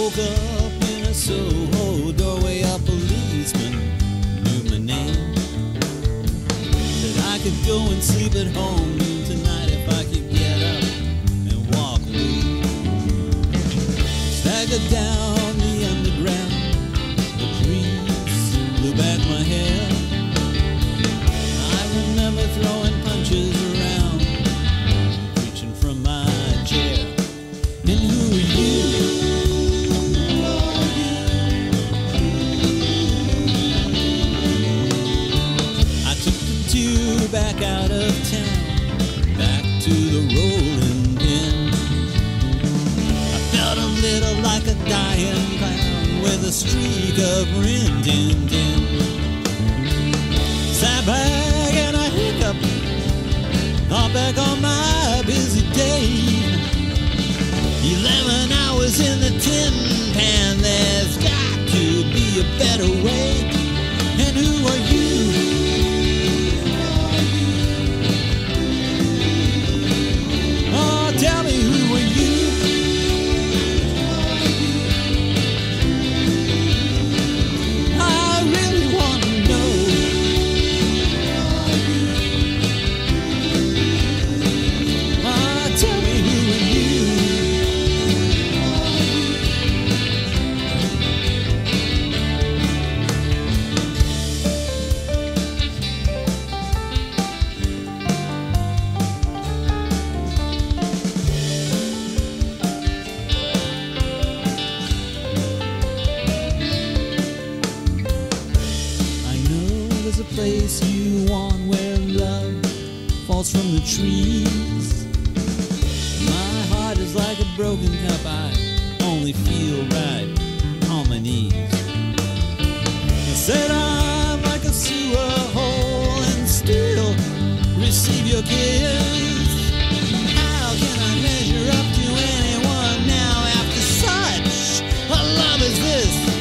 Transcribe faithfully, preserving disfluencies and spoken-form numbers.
Woke up in a Soho doorway, a policeman knew my name. That I could go and sleep at home tonight if I could get up and walk away. Staggered down the underground, the breeze blew back my hair. I remember throwing punches around, reaching from my chair. And who are you? Back out of town, back to the rolling pin. I felt a little like a dying clown with a streak of rin-din-din. Sat back and I hiccuped, all back on my busy day. Eleven hours in the tin pan, there's got to be a better way. And who are you? Place you want where love falls from the trees. My heart is like a broken cup, I only feel right on my knees. I said I'm like a sewer hole and still receive your kiss. How can I measure up to anyone now after such a love as this?